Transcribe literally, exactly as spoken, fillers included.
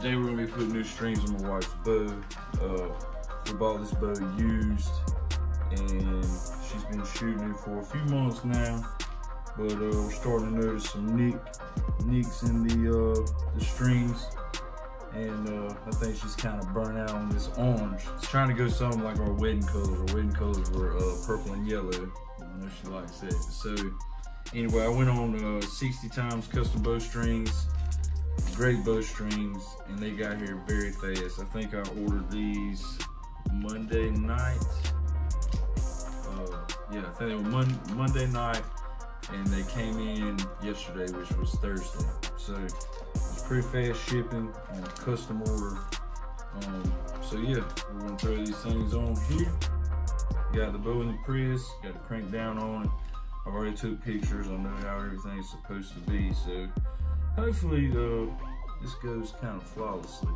Today we're gonna be putting new strings on my wife's bow. Uh, we bought this bow used, and she's been shooting it for a few months now. But uh, we're starting to notice some nick, nicks in the uh, the strings, and uh, I think she's kind of burnt out on this orange. It's trying to go something like our wedding colors. Our wedding colors were uh, purple and yellow. I know she likes that. So anyway, I went on uh, sixty X Custom Bow Strings. Great bow strings, and they got here very fast. I think I ordered these Monday night. Uh, yeah, I think they were Mon Monday night, and they came in yesterday, which was Thursday. So it's pretty fast shipping on a custom order. Um, so yeah, we're gonna throw these things on here. Got the bow in the press, got the crank down on it. I've already took pictures. I know how everything's supposed to be. So hopefully, though, this goes kind of flawlessly.